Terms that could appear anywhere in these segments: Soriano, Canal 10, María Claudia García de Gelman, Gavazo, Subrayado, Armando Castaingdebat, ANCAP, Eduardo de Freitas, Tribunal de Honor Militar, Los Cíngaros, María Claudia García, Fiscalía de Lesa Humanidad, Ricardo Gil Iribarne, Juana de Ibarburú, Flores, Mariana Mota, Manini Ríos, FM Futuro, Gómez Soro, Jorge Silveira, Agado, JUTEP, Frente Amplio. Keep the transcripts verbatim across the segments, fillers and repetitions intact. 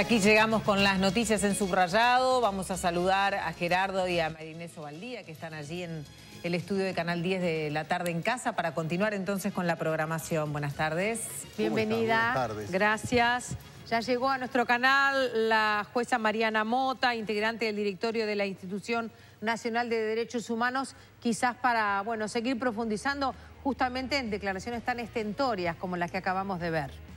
Hasta aquí llegamos con las noticias en Subrayado. Vamos a saludar a Gerardo y a María Inés Obaldía, que están allí en el estudio de Canal diez de la tarde en casa, para continuar entonces con la programación. Buenas tardes. Bienvenida. Buenas tardes. Gracias. Ya llegó a nuestro canal la jueza Mariana Mota, integrante del directorio de la Institución Nacional de Derechos Humanos, quizás para, bueno, seguir profundizando justamente en declaraciones tan estentorias como las que acabamos de ver.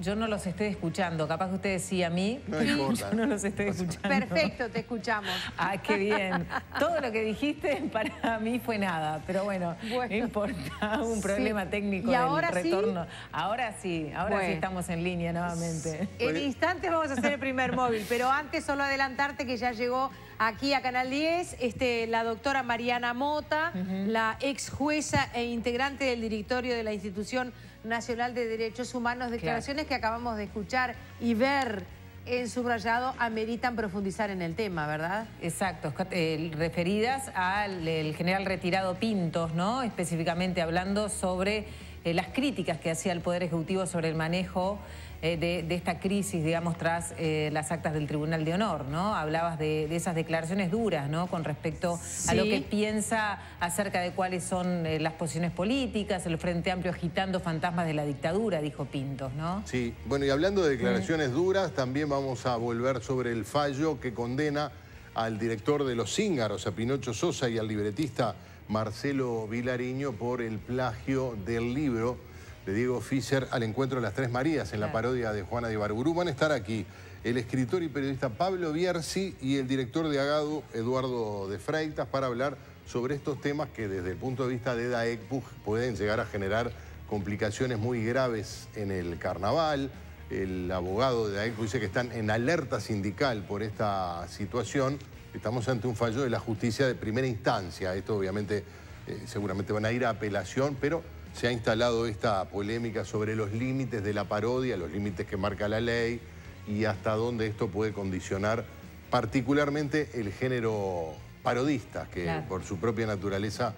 Yo no los estoy escuchando, capaz que ustedes sí a mí. No importa. Yo no los estoy escuchando. Perfecto, te escuchamos. Ah, qué bien. Todo lo que dijiste para mí fue nada, pero bueno, bueno no importa, un problema sí. técnico ¿Y ahora del retorno. Sí? Ahora sí, ahora bueno. sí estamos en línea nuevamente. En instantes vamos a hacer el primer móvil, pero antes solo adelantarte que ya llegó aquí a Canal diez este, la doctora Mariana Mota, uh-huh. la ex jueza e integrante del directorio de la Institución Nacional de Derechos Humanos. Declaraciones claro. que acabamos de escuchar y ver en Subrayado ameritan profundizar en el tema, ¿verdad? Exacto, eh, referidas al el general retirado Pintos, ¿no? Específicamente hablando sobre eh, las críticas que hacía el Poder Ejecutivo sobre el manejo eh, de, de esta crisis, digamos, tras eh, las actas del Tribunal de Honor, ¿no? Hablabas de, de esas declaraciones duras, ¿no? Con respecto sí. a lo que piensa acerca de cuáles son eh, las posiciones políticas, el Frente Amplio agitando fantasmas de la dictadura, dijo Pintos, ¿no? Sí, bueno, y hablando de declaraciones sí. duras, también vamos a volver sobre el fallo que condena al director de Los Cíngaros, a Pinocho Sosa, y al libretista Marcelo Vilariño por el plagio del libro de Diego Fischer Al encuentro de las Tres Marías, en claro. la parodia de Juana de Ibarburú. Van a estar aquí el escritor y periodista Pablo Bierzi y el director de Agado, Eduardo de Freitas, para hablar sobre estos temas que desde el punto de vista de Daecpu pueden llegar a generar complicaciones muy graves en el carnaval. El abogado de Daecpu dice que están en alerta sindical por esta situación. Estamos ante un fallo de la justicia de primera instancia. Esto obviamente eh, seguramente van a ir a apelación, pero se ha instalado esta polémica sobre los límites de la parodia, los límites que marca la ley y hasta dónde esto puede condicionar particularmente el género parodista, que claro. por su propia naturaleza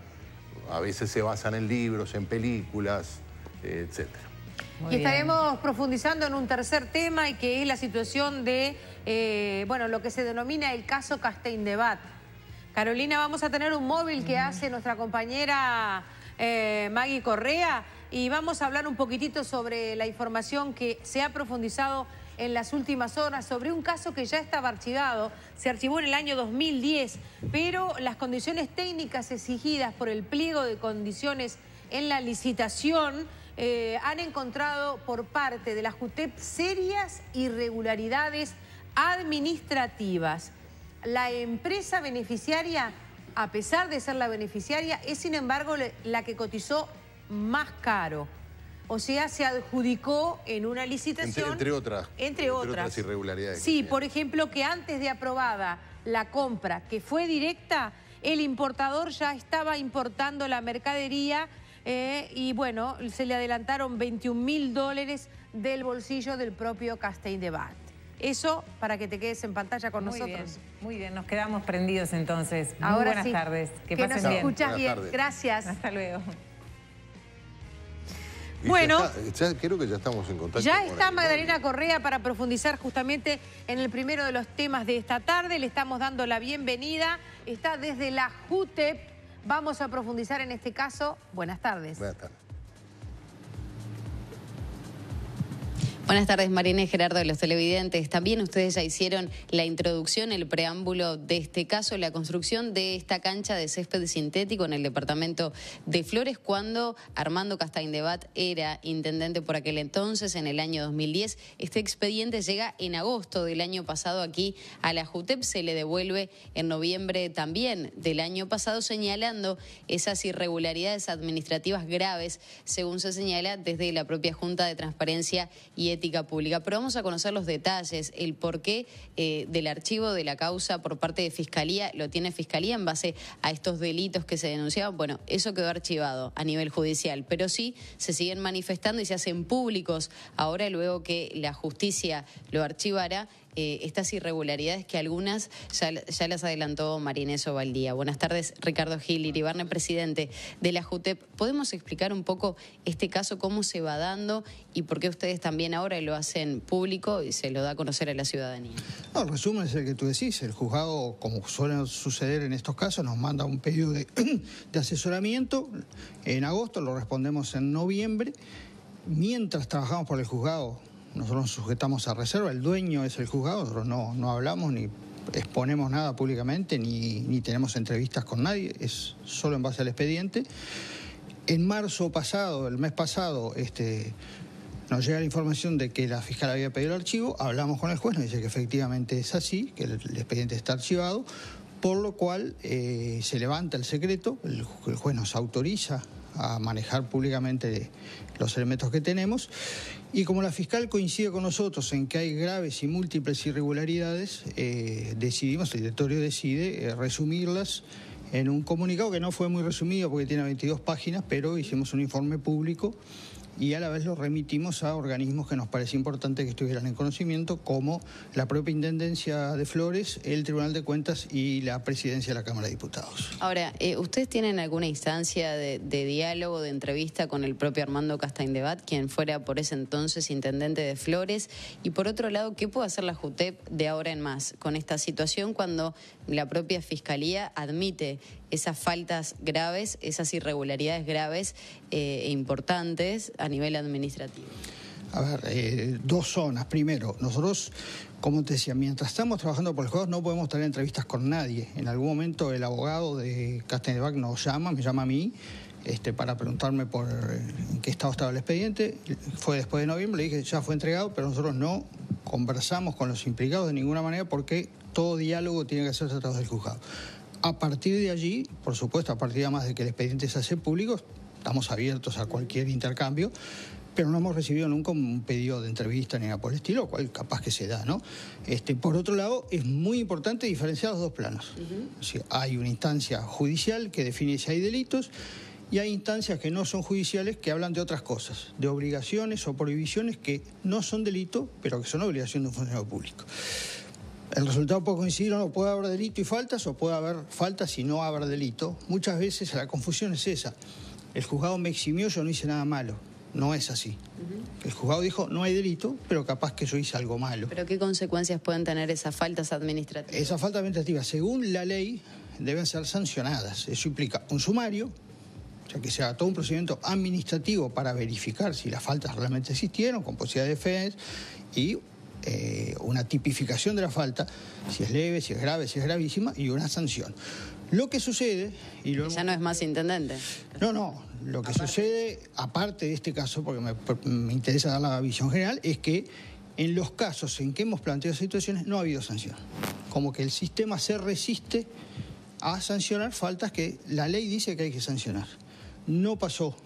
a veces se basan en libros, en películas, etcétera. Muy y estaremos bien. profundizando en un tercer tema, y que es la situación de eh, bueno, lo que se denomina el caso Castaingdebat. Carolina, vamos a tener un móvil que mm. hace nuestra compañera eh, Magui Correa, y vamos a hablar un poquitito sobre la información que se ha profundizado en las últimas horas sobre un caso que ya estaba archivado. Se archivó en el año dos mil diez, pero las condiciones técnicas exigidas por el pliego de condiciones en la licitación Eh, han encontrado por parte de la JUTEP serias irregularidades administrativas. La empresa beneficiaria, a pesar de ser la beneficiaria, es sin embargo la que cotizó más caro. O sea, se adjudicó en una licitación... Entre, entre otras. Entre, entre otras. otras irregularidades. Sí, por ejemplo, que antes de aprobada la compra, que fue directa, el importador ya estaba importando la mercadería. Eh, y bueno, se le adelantaron veintiún mil dólares del bolsillo del propio Castaingdebat. Eso para que te quedes en pantalla con muy nosotros. Bien, muy bien, nos quedamos prendidos entonces. Muy Ahora buenas sí, tardes. Que, que pasen nos bien. escuchas buenas bien. Tardes. Gracias. Hasta luego. Y bueno, ya está, ya creo que ya estamos en contacto. Ya está Macarena Correa para profundizar justamente en el primero de los temas de esta tarde. Le estamos dando la bienvenida. Está desde la JUTEP. Vamos a profundizar en este caso. Buenas tardes. Buenas tardes. Buenas tardes, María Inés, Gerardo, de los televidentes. También ustedes ya hicieron la introducción, el preámbulo de este caso, la construcción de esta cancha de césped sintético en el departamento de Flores, cuando Armando Castaingdebat era intendente por aquel entonces, en el año dos mil diez. Este expediente llega en agosto del año pasado aquí a la JUTEP, se le devuelve en noviembre también del año pasado, señalando esas irregularidades administrativas graves, según se señala desde la propia Junta de Transparencia y Pública. Pero vamos a conocer los detalles, el porqué eh, del archivo de la causa por parte de Fiscalía. Lo tiene Fiscalía en base a estos delitos que se denunciaban. Bueno, eso quedó archivado a nivel judicial, pero sí se siguen manifestando y se hacen públicos ahora, luego que la justicia lo archivara, eh, estas irregularidades que algunas ya, ya las adelantó María Inés Obaldía. Buenas tardes, Ricardo Gil Iribarne, presidente de la JUTEP. ¿Podemos explicar un poco este caso, cómo se va dando y por qué ustedes también ahora lo hacen público y se lo da a conocer a la ciudadanía? No, el resumen es el que tú decís. El juzgado, como suele suceder en estos casos, nos manda un pedido de, de asesoramiento en agosto, lo respondemos en noviembre. Mientras trabajamos por el juzgado, nosotros nos sujetamos a reserva, el dueño es el juzgado, nosotros no, no hablamos ni exponemos nada públicamente, ni, ni tenemos entrevistas con nadie, es solo en base al expediente. En marzo pasado, el mes pasado, este, nos llega la información de que la fiscal había pedido el archivo, hablamos con el juez, nos dice que efectivamente es así, que el, el expediente está archivado, por lo cual eh, se levanta el secreto, el, el juez nos autoriza a manejar públicamente los elementos que tenemos. Y como la fiscal coincide con nosotros en que hay graves y múltiples irregularidades, eh, decidimos, el directorio decide eh, resumirlas en un comunicado que no fue muy resumido porque tiene veintidós páginas, pero hicimos un informe público y a la vez lo remitimos a organismos que nos parecía importante que estuvieran en conocimiento, como la propia Intendencia de Flores, el Tribunal de Cuentas y la Presidencia de la Cámara de Diputados. Ahora, eh, ¿ustedes tienen alguna instancia de, de diálogo, de entrevista con el propio Armando Castaingdebat, quien fuera por ese entonces intendente de Flores? Y por otro lado, ¿qué puede hacer la JUTEP de ahora en más con esta situación cuando la propia Fiscalía admite esas faltas graves, esas irregularidades graves eh, e importantes a nivel administrativo? A ver, eh, dos zonas. Primero, nosotros, como te decía, mientras estamos trabajando por el juzgado no podemos tener entrevistas con nadie. En algún momento el abogado de Castaingdebat nos llama, me llama a mí, este, para preguntarme por en qué estado estaba el expediente. Fue después de noviembre, le dije ya fue entregado, pero nosotros no conversamos con los implicados de ninguna manera porque todo diálogo tiene que hacerse a través del juzgado. A partir de allí, por supuesto, a partir además de que el expediente se hace público, estamos abiertos a cualquier intercambio, pero no hemos recibido nunca un pedido de entrevista ni nada por el estilo, cual capaz que se da, ¿no? Este, por otro lado, es muy importante diferenciar los dos planos. Uh-huh. O sea, hay una instancia judicial que define si hay delitos y hay instancias que no son judiciales que hablan de otras cosas, de obligaciones o prohibiciones que no son delito, pero que son obligación de un funcionario público. El resultado puede coincidir o no, puede haber delito y faltas, o puede haber faltas y no haber delito. Muchas veces la confusión es esa. El juzgado me eximió, yo no hice nada malo. No es así. Uh-huh. El juzgado dijo, no hay delito, pero capaz que yo hice algo malo. ¿Pero qué consecuencias pueden tener esas faltas administrativas? Esas faltas administrativas, según la ley, deben ser sancionadas. Eso implica un sumario, o sea, que se haga todo un procedimiento administrativo para verificar si las faltas realmente existieron, con posibilidad de defensa, y Eh, una tipificación de la falta, si es leve, si es grave, si es gravísima, y una sanción. Lo que sucede... y lo ya hemos... no es más intendente. No, no. Lo que aparte. sucede, aparte de este caso, porque me, me interesa dar la visión general, es que en los casos en que hemos planteado situaciones no ha habido sanción. Como que el sistema se resiste a sancionar faltas que la ley dice que hay que sancionar. No pasó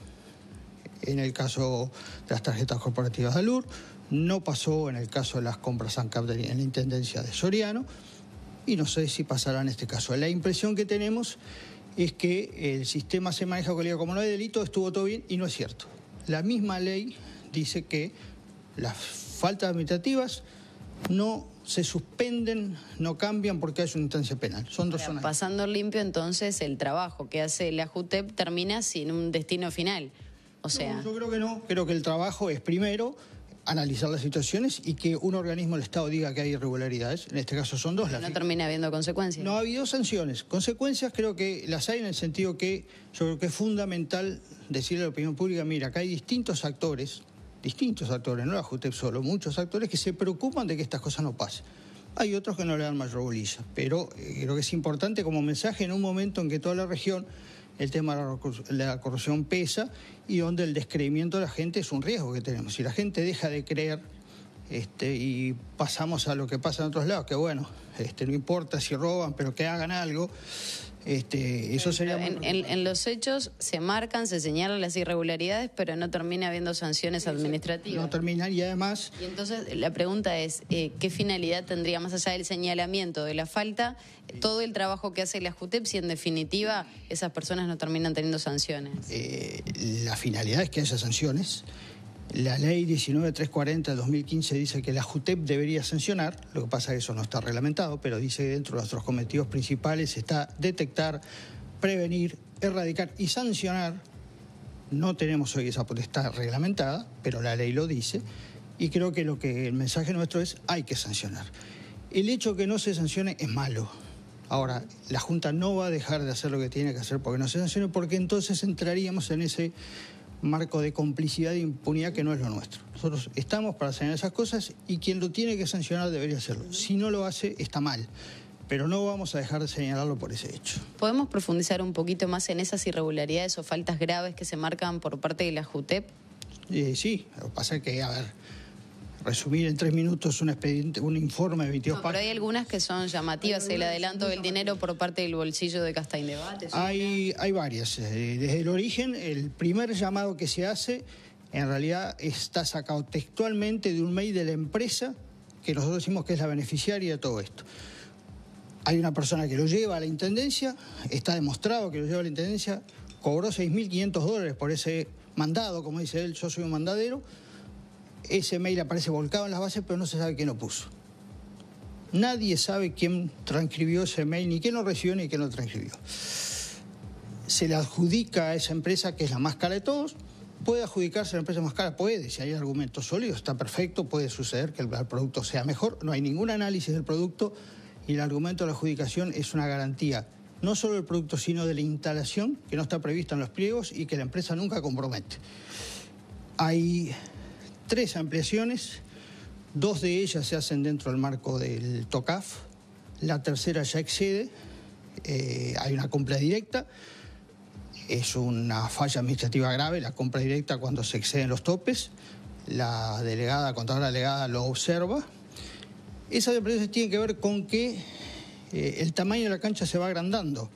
en el caso de las tarjetas corporativas de Alur, no pasó en el caso de las compras ANCAP en la Intendencia de Soriano y no sé si pasará en este caso. La impresión que tenemos es que el sistema se maneja como no hay delito, estuvo todo bien, y no es cierto. La misma ley dice que las faltas administrativas no se suspenden, no cambian porque hay una instancia penal. Son dos zonas. Pasando limpio, entonces, el trabajo que hace la JUTEP termina sin un destino final. O sea... no, yo creo que no. Creo que el trabajo es primero analizar las situaciones y que un organismo del Estado diga que hay irregularidades. En este caso son dos. Las no termina habiendo consecuencias. No ha habido sanciones. Consecuencias creo que las hay en el sentido que yo creo que es fundamental decirle a la opinión pública, mira, acá hay distintos actores, distintos actores, no la JUTEP solo, muchos actores que se preocupan de que estas cosas no pasen. Hay otros que no le dan mayor bolilla, pero creo que es importante como mensaje en un momento en que toda la región el tema de la corrupción pesa y donde el descreimiento de la gente es un riesgo que tenemos. Si la gente deja de creer este, y pasamos a lo que pasa en otros lados, que bueno, este, no importa si roban, pero que hagan algo, este, eso sería... En, en, en los hechos se marcan, se señalan las irregularidades, pero no termina habiendo sanciones administrativas. No terminan y además... Y entonces la pregunta es, eh, ¿qué finalidad tendría más allá del señalamiento de la falta todo el trabajo que hace la JUTEP si en definitiva esas personas no terminan teniendo sanciones? Eh, la finalidad es que haya sanciones La ley diecinueve mil trescientos cuarenta de dos mil quince dice que la JUTEP debería sancionar, lo que pasa es que eso no está reglamentado, pero dice que dentro de nuestros cometidos principales está detectar, prevenir, erradicar y sancionar. No tenemos hoy esa potestad reglamentada, pero la ley lo dice, y creo que, lo que el mensaje nuestro es hay que sancionar. El hecho que no se sancione es malo. Ahora, la Junta no va a dejar de hacer lo que tiene que hacer porque no se sancione, porque entonces entraríamos en ese marco de complicidad e impunidad que no es lo nuestro. Nosotros estamos para sancionar esas cosas y quien lo tiene que sancionar debería hacerlo. Si no lo hace, está mal, pero no vamos a dejar de señalarlo por ese hecho. ¿Podemos profundizar un poquito más en esas irregularidades o faltas graves que se marcan por parte de la JUTEP? Eh, sí, lo que pasa es que, a ver, resumir en tres minutos un expediente, un informe de veintidós no, páginas. Pero hay algunas que son llamativas, el adelanto del dinero por parte del bolsillo de Castaingdebat. Hay, hay varias. Desde el origen, el primer llamado que se hace, en realidad está sacado textualmente de un mail de la empresa que nosotros decimos que es la beneficiaria de todo esto. Hay una persona que lo lleva a la Intendencia, está demostrado que lo lleva a la Intendencia, cobró seis mil quinientos dólares por ese mandado, como dice él, yo soy un mandadero. Ese mail aparece volcado en las bases, pero no se sabe quién lo puso. Nadie sabe quién transcribió ese mail, ni quién lo recibió, ni quién lo transcribió. Se le adjudica a esa empresa, que es la más cara de todos. ¿Puede adjudicarse a la empresa más cara? Puede. Si hay argumentos sólidos, está perfecto. Puede suceder que el producto sea mejor. No hay ningún análisis del producto y el argumento de la adjudicación es una garantía. No solo del producto, sino de la instalación, que no está prevista en los pliegos y que la empresa nunca compromete. Hay tres ampliaciones, dos de ellas se hacen dentro del marco del TOCAF, la tercera ya excede, eh, hay una compra directa, es una falla administrativa grave, la compra directa cuando se exceden los topes, la delegada, contadora delegada lo observa. Esas ampliaciones tienen que ver con que eh, el tamaño de la cancha se va agrandando.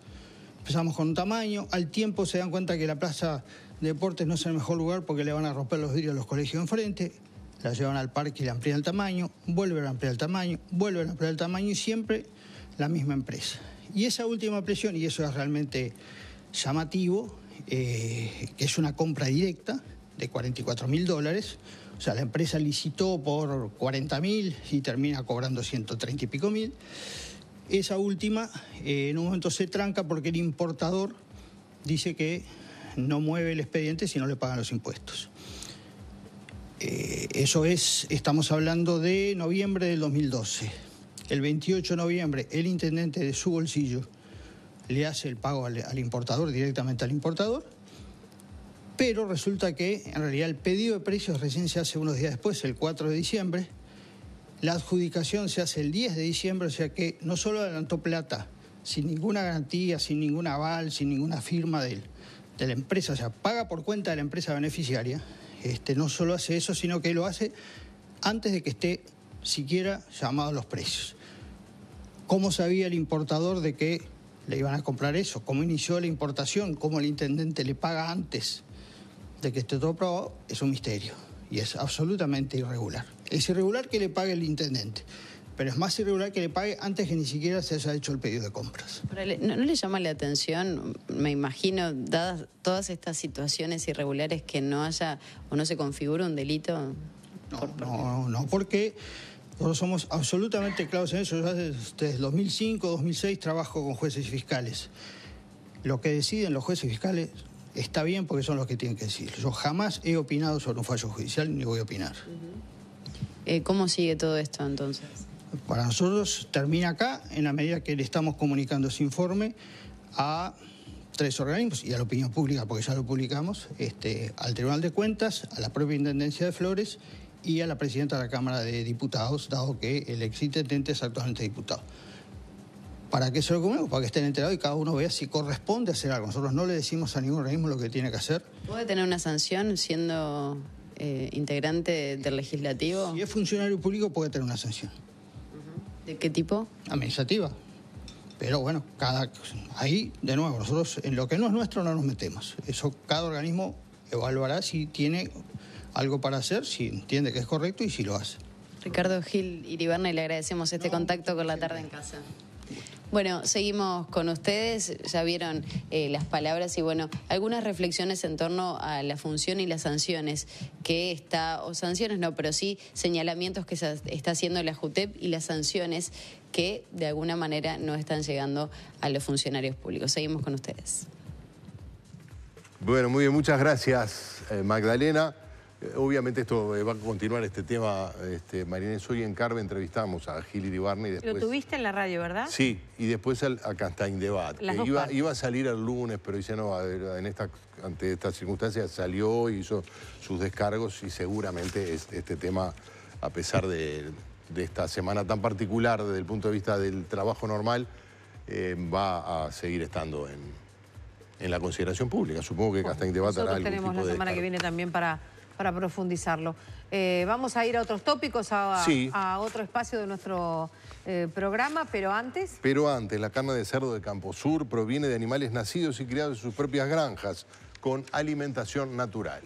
Empezamos con un tamaño, al tiempo se dan cuenta que la plaza Deportes no es el mejor lugar porque le van a romper los vidrios a los colegios enfrente, la llevan al parque y le amplían el tamaño, vuelven a ampliar el tamaño, vuelven a ampliar el tamaño y siempre la misma empresa. Y esa última presión, y eso es realmente llamativo, eh, que es una compra directa de cuarenta y cuatro mil dólares, o sea, la empresa licitó por cuarenta mil y termina cobrando ciento treinta y pico mil. Esa última eh, en un momento se tranca porque el importador dice que no mueve el expediente si no le pagan los impuestos. Eh, eso es, estamos hablando de noviembre del dos mil doce. El veintiocho de noviembre, el intendente de su bolsillo le hace el pago al, al importador, directamente al importador, pero resulta que en realidad el pedido de precios recién se hace unos días después, el cuatro de diciembre, la adjudicación se hace el diez de diciembre, o sea que no solo adelantó plata, sin ninguna garantía, sin ningún aval, sin ninguna firma de él. de la empresa, o sea, paga por cuenta de la empresa beneficiaria, este, no solo hace eso, sino que lo hace antes de que esté siquiera llamados los precios. ¿Cómo sabía el importador de que le iban a comprar eso? ¿Cómo inició la importación? ¿Cómo el intendente le paga antes de que esté todo aprobado? Es un misterio y es absolutamente irregular. Es irregular que le pague el intendente, pero es más irregular que le pague antes que ni siquiera se haya hecho el pedido de compras. ¿No, no le llama la atención, me imagino, dadas todas estas situaciones irregulares, que no haya o no se configura un delito? No, por, por... no, no, porque nosotros somos absolutamente claros en eso. Yo desde dos mil cinco, dos mil seis trabajo con jueces y fiscales. Lo que deciden los jueces y fiscales está bien porque son los que tienen que decir. Yo jamás he opinado sobre un fallo judicial ni voy a opinar. Uh-huh. ¿Cómo sigue todo esto entonces? Para nosotros termina acá, en la medida que le estamos comunicando ese informe a tres organismos y a la opinión pública, porque ya lo publicamos, este, al Tribunal de Cuentas, a la propia Intendencia de Flores y a la Presidenta de la Cámara de Diputados, dado que el exintendente es actualmente diputado. ¿Para qué se lo comemos? Para que estén enterados y cada uno vea si corresponde hacer algo. Nosotros no le decimos a ningún organismo lo que tiene que hacer. ¿Puede tener una sanción siendo eh, integrante del Legislativo? Si es funcionario público puede tener una sanción. ¿De qué tipo? Administrativa. Pero bueno, cada ahí, de nuevo, nosotros en lo que no es nuestro no nos metemos. Eso cada organismo evaluará si tiene algo para hacer, si entiende que es correcto y si lo hace. Ricardo Gil Iribarne, le agradecemos este no, contacto con La Tarde en Casa. Bueno, seguimos con ustedes, ya vieron eh, las palabras y bueno, algunas reflexiones en torno a la función y las sanciones que está, o sanciones no, pero sí señalamientos que se está haciendo la JUTEP y las sanciones que de alguna manera no están llegando a los funcionarios públicos. Seguimos con ustedes. Bueno, muy bien, muchas gracias eh, Magdalena. Eh, obviamente esto eh, va a continuar este tema, este, María Inés. Hoy en Carve entrevistamos a Gil Iribarne y después... Lo tuviste en la radio, ¿verdad? Sí, y después al, a Castaingdebat. Iba, iba a salir el lunes, pero dice, no, en esta, ante estas circunstancias salió y hizo sus descargos y seguramente es, este tema, a pesar de, de esta semana tan particular desde el punto de vista del trabajo normal, eh, va a seguir estando en... en la consideración pública. Supongo que Castaingdebat hará algún tipo de... Nosotros tenemos la semana que viene también para, para profundizarlo. Eh, vamos a ir a otros tópicos, a, sí. a otro espacio de nuestro eh, programa, pero antes... Pero antes, la carne de cerdo de Camposur proviene de animales nacidos y criados en sus propias granjas, con alimentación natural.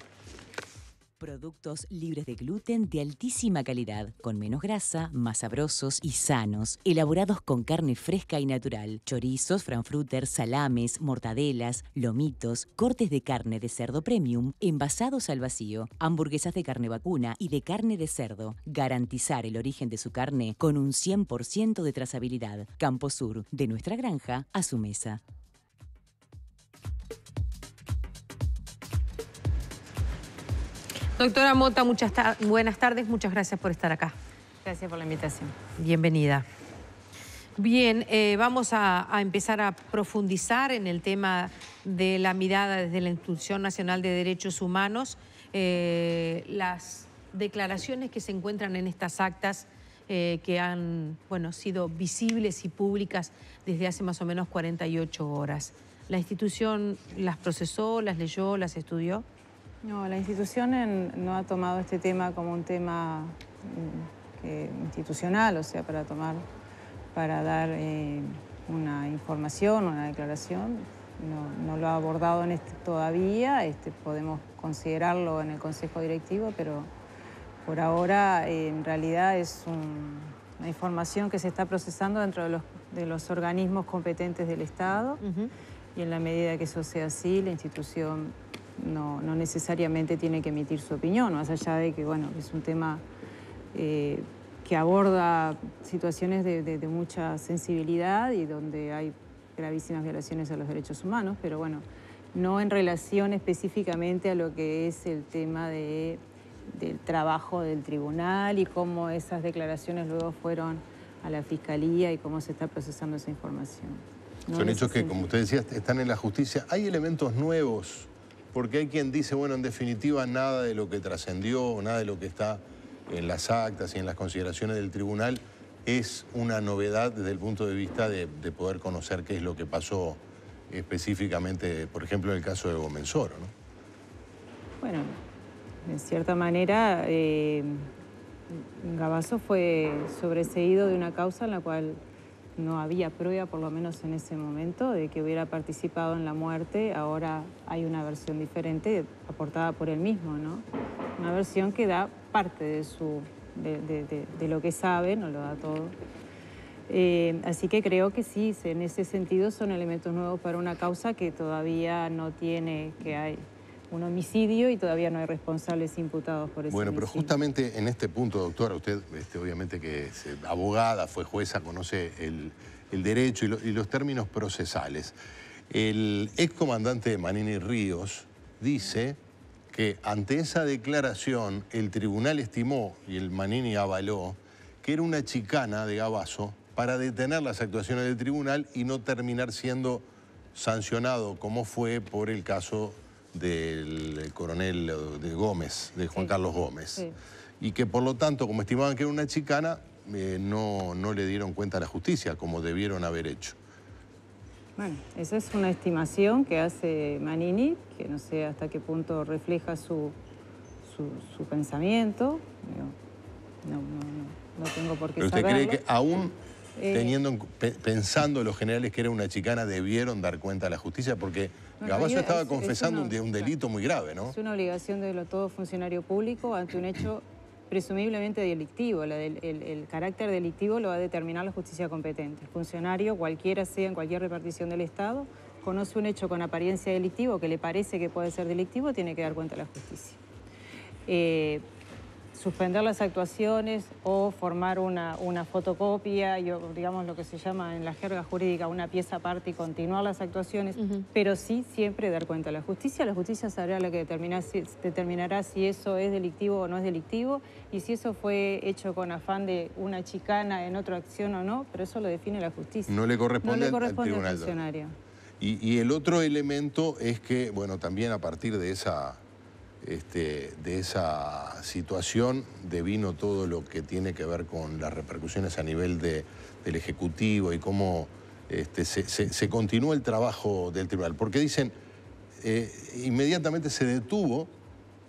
Productos libres de gluten de altísima calidad, con menos grasa, más sabrosos y sanos, elaborados con carne fresca y natural, chorizos, frankfurters, salames, mortadelas, lomitos, cortes de carne de cerdo premium, envasados al vacío, hamburguesas de carne vacuna y de carne de cerdo. Garantizar el origen de su carne con un cien por ciento de trazabilidad. Camposur, de nuestra granja a su mesa. Doctora Mota, muchas ta buenas tardes, muchas gracias por estar acá. Gracias por la invitación. Bienvenida. Bien, eh, vamos a, a empezar a profundizar en el tema de la mirada desde la Institución Nacional de Derechos Humanos, eh, las declaraciones que se encuentran en estas actas eh, que han bueno, sido visibles y públicas desde hace más o menos cuarenta y ocho horas. ¿La institución las procesó, las leyó, las estudió? No, la institución en, no ha tomado este tema como un tema eh, institucional, o sea, para tomar, para dar eh, una información, una declaración. No, no lo ha abordado en este, todavía, este, podemos considerarlo en el Consejo Directivo, pero por ahora eh, en realidad es un, una información que se está procesando dentro de los, de los organismos competentes del Estado. Uh-huh. Y en la medida que eso sea así, la institución... No, no necesariamente tiene que emitir su opinión, más allá de que bueno, es un tema eh, que aborda situaciones de, de, de mucha sensibilidad y donde hay gravísimas violaciones a los derechos humanos, pero bueno, no en relación específicamente a lo que es el tema de, del trabajo del tribunal y cómo esas declaraciones luego fueron a la fiscalía y cómo se está procesando esa información. No Son hechos que, como usted decía, están en la justicia. ¿Hay elementos nuevos? Porque hay quien dice, bueno, en definitiva, nada de lo que trascendió, nada de lo que está en las actas y en las consideraciones del tribunal es una novedad desde el punto de vista de, de poder conocer qué es lo que pasó específicamente, por ejemplo, en el caso de Gómez Soro, ¿no? Bueno, en cierta manera, eh, Gavazo fue sobreseído de una causa en la cual no había prueba, por lo menos en ese momento, de que hubiera participado en la muerte. Ahora hay una versión diferente aportada por él mismo, ¿no? Una versión que da parte de, su, de, de, de, de lo que sabe, no lo da todo. Eh, así que creo que sí, en ese sentido son elementos nuevos para una causa que todavía no tiene, que hay un homicidio y todavía no hay responsables imputados por ese Bueno, homicidio. Pero justamente en este punto, doctora, usted este, obviamente que es abogada, fue jueza, conoce el, el derecho y, lo, y los términos procesales. El excomandante de Manini Ríos dice que ante esa declaración el tribunal estimó y el Manini avaló que era una chicana de Gavazo para detener las actuaciones del tribunal y no terminar siendo sancionado como fue por el caso del coronel de Gómez, de Juan sí. Carlos Gómez. Sí. Y que por lo tanto, como estimaban que era una chicana, eh, no, no le dieron cuenta a la justicia, como debieron haber hecho. Bueno, esa es una estimación que hace Manini, que no sé hasta qué punto refleja su, su, su pensamiento. No, no, no, no tengo por qué saberlo. ¿Pero usted cree que aún... Teniendo, pensando los generales que era una chicana, debieron dar cuenta a la justicia? Porque bueno, Gavazo estaba es, confesando es una, un, un delito muy grave, ¿no? Es una obligación de lo, todo funcionario público ante un hecho presumiblemente delictivo. La del, el, el carácter delictivo lo va a determinar la justicia competente. El funcionario, cualquiera sea en cualquier repartición del Estado, conoce un hecho con apariencia delictiva o que le parece que puede ser delictivo, tiene que dar cuenta a la justicia. Eh, suspender las actuaciones o formar una, una fotocopia, y, digamos lo que se llama en la jerga jurídica una pieza aparte y continuar las actuaciones, uh-huh. pero sí siempre dar cuenta a la justicia. La justicia sabrá la que determina, si, determinará si eso es delictivo o no es delictivo y si eso fue hecho con afán de una chicana en otra acción o no, pero eso lo define la justicia. No le corresponde, no le corresponde al, al, al funcionario. Y, y el otro elemento es que, bueno, también a partir de esa... Este, de esa situación devino todo lo que tiene que ver con las repercusiones a nivel de, del Ejecutivo y cómo este, se, se, se continúa el trabajo del tribunal. Porque dicen, eh, inmediatamente se detuvo,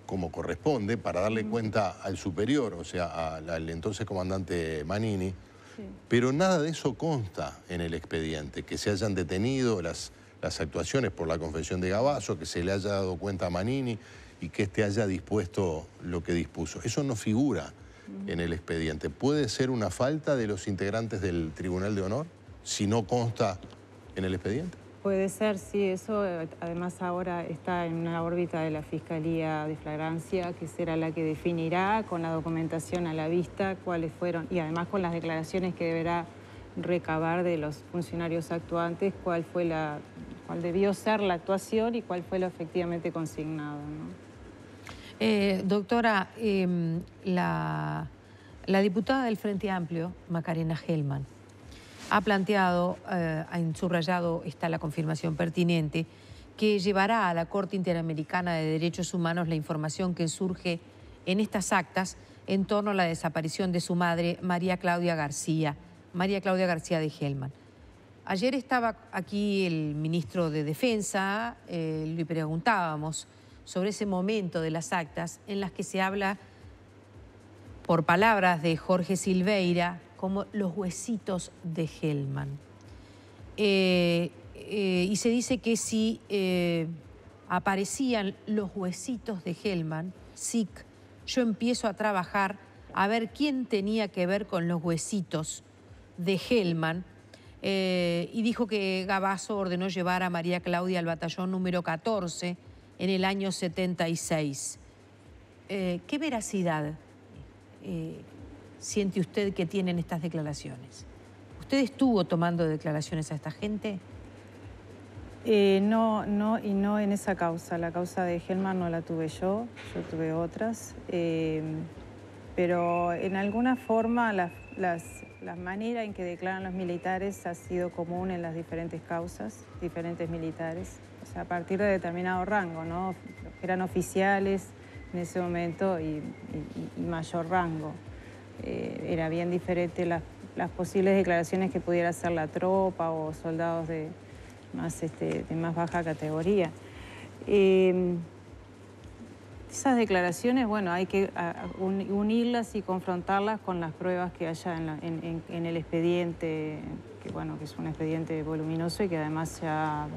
como corresponde, para darle sí. cuenta al superior, o sea, al, al entonces comandante Manini, sí. pero nada de eso consta en el expediente, que se hayan detenido las, las actuaciones por la confesión de Gavazo, que se le haya dado cuenta a Manini, y que éste haya dispuesto lo que dispuso. Eso no figura en el expediente. ¿Puede ser una falta de los integrantes del Tribunal de Honor si no consta en el expediente? Puede ser, sí. Eso además ahora está en una órbita de la Fiscalía de Flagrancia, que será la que definirá con la documentación a la vista cuáles fueron, y además con las declaraciones que deberá recabar de los funcionarios actuantes, cuál fue la, cuál debió ser la actuación y cuál fue lo efectivamente consignado, ¿no? Eh, doctora, eh, la, la diputada del Frente Amplio, Macarena Gelman, ha planteado, eh, ha subrayado, está la confirmación pertinente, que llevará a la Corte Interamericana de Derechos Humanos la información que surge en estas actas en torno a la desaparición de su madre, María Claudia García, María Claudia García de Gelman. Ayer estaba aquí el ministro de Defensa, eh, le preguntábamos sobre ese momento de las actas en las que se habla, por palabras de Jorge Silveira, como los huesitos de Gelman. Eh, eh, y se dice que si eh, aparecían los huesitos de Gelman, S I C, yo empiezo a trabajar a ver quién tenía que ver con los huesitos de Gelman. Eh, y dijo que Gavazo ordenó llevar a María Claudia al batallón número catorce... en el año setenta y seis. Eh, ¿Qué veracidad eh, siente usted que tienen estas declaraciones? ¿Usted estuvo tomando declaraciones a esta gente? Eh, no, no, y no en esa causa. La causa de Gelman no la tuve yo, yo tuve otras. Eh, pero en alguna forma la, las, la manera en que declaran los militares ha sido común en las diferentes causas, diferentes militares. O sea, a partir de determinado rango, ¿no? Eran oficiales en ese momento y, y, y mayor rango. Eh, era bien diferente las, las posibles declaraciones que pudiera hacer la tropa o soldados de más, este, de más baja categoría. Eh, esas declaraciones, bueno, hay que a, un, unirlas y confrontarlas con las pruebas que haya en, la, en, en, en el expediente, que bueno, que es un expediente voluminoso y que además ya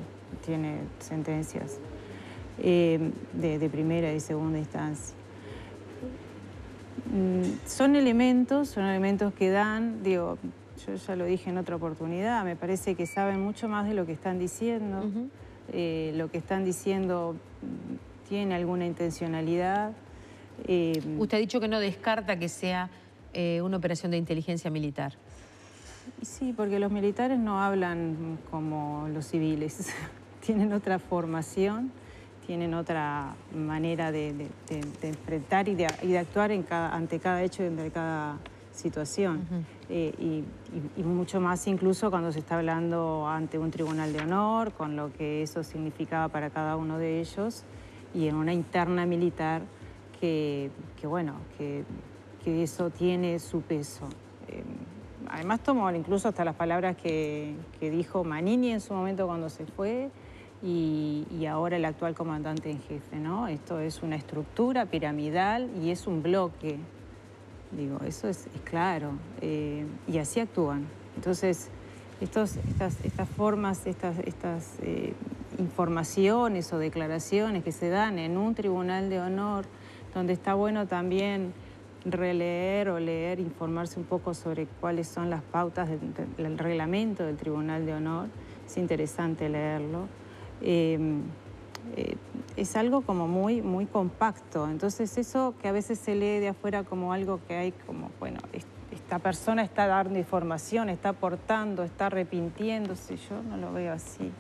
tiene sentencias eh, de, de primera y segunda instancia. Mm, son elementos, son elementos que dan, digo, yo ya lo dije en otra oportunidad, me parece que saben mucho más de lo que están diciendo, uh-huh. eh, lo que están diciendo tiene alguna intencionalidad. Eh, Usted ha dicho que no descarta que sea eh, una operación de inteligencia militar. Sí, porque los militares no hablan como los civiles. Tienen otra formación, tienen otra manera de, de, de, de enfrentar y de, y de actuar en cada, ante cada hecho y ante cada situación. Uh-huh. eh, y, y, y mucho más incluso cuando se está hablando ante un tribunal de honor, con lo que eso significaba para cada uno de ellos, y en una interna militar que, que bueno, que, que eso tiene su peso. Eh, Además tomó incluso hasta las palabras que, que dijo Manini en su momento cuando se fue y, y ahora el actual comandante en jefe, ¿no? Esto es una estructura piramidal y es un bloque. Digo, eso es, es claro. Eh, y así actúan. Entonces, estos, estas, estas formas, estas, estas eh, informaciones o declaraciones que se dan en un tribunal de honor, donde está bueno también releer o leer, informarse un poco sobre cuáles son las pautas del, del reglamento del Tribunal de Honor. Es interesante leerlo. Eh, eh, es algo como muy, muy compacto. Entonces eso que a veces se lee de afuera como algo que hay como, bueno, esta persona está dando información, está aportando, está arrepintiéndose. Yo no lo veo así.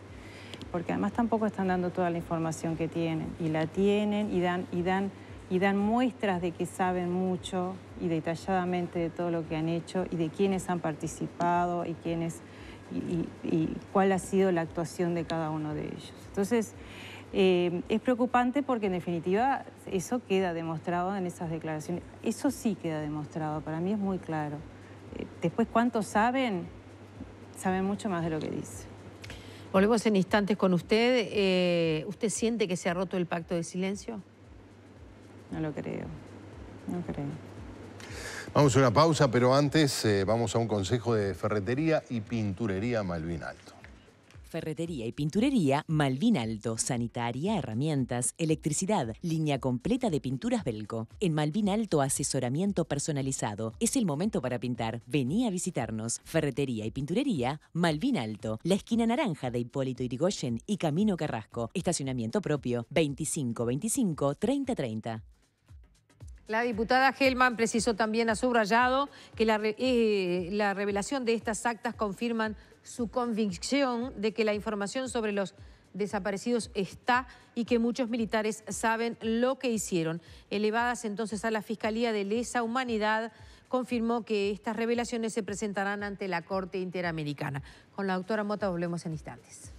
Porque además tampoco están dando toda la información que tienen. Y la tienen y dan, y dan, y dan muestras de que saben mucho y detalladamente de todo lo que han hecho y de quiénes han participado y, quiénes, y, y, y cuál ha sido la actuación de cada uno de ellos. Entonces, eh, es preocupante porque en definitiva eso queda demostrado en esas declaraciones. Eso sí queda demostrado, para mí es muy claro. Eh, después, ¿cuántos saben? Saben mucho más de lo que dicen. Volvemos en instantes con usted. Eh, ¿Usted siente que se ha roto el pacto de silencio? No lo creo, no creo. Vamos a una pausa, pero antes eh, vamos a un consejo de Ferretería y Pinturería Malvin Alto. Ferretería y Pinturería Malvin Alto. Sanitaria, herramientas, electricidad, línea completa de pinturas Belco. En Malvin Alto, asesoramiento personalizado. Es el momento para pintar. Vení a visitarnos. Ferretería y Pinturería Malvin Alto. La esquina naranja de Hipólito Yrigoyen y Camino Carrasco. Estacionamiento propio veinticinco veinticinco treinta treinta. La diputada Gelman precisó también, ha subrayado, que la, eh, la revelación de estas actas confirman su convicción de que la información sobre los desaparecidos está y que muchos militares saben lo que hicieron. Elevadas entonces a la Fiscalía de Lesa Humanidad, confirmó que estas revelaciones se presentarán ante la Corte Interamericana. Con la doctora Mota volvemos en instantes.